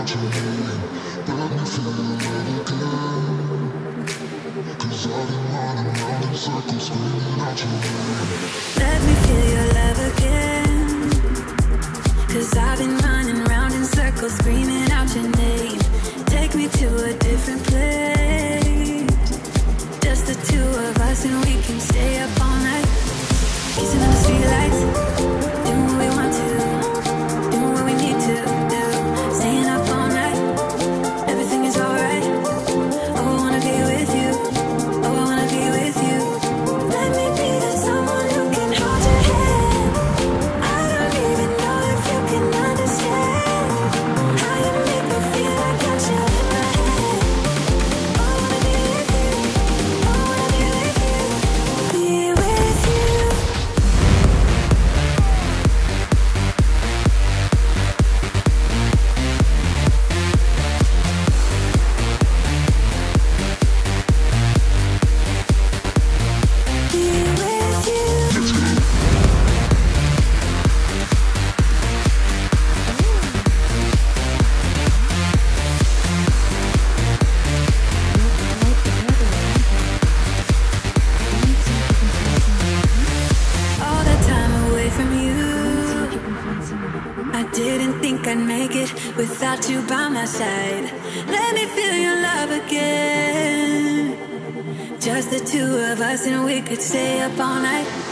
out your head, but me feel love again. Cause I've been running round in circles, screaming out your head. Let me feel your love again. Cause I've been running round in circles, screaming out your name. Take me to a different place, just the two of us, and we can stay up all night, kissing on the streetlights, doing what we want to, doing what we need to do, staying up all night. Everything is alright. Oh, I wanna be with you. Oh, I wanna be with you. Let me be the someone who can hold your hand. I don't even know if you can understand how you make me feel. I got you in my hand. I wanna be with you. I wanna be with you. Be with you. Be with you. All that time away from you, I didn't think I'd make it without you by my side. Let me feel your love again, just the two of us, and we could stay up all night.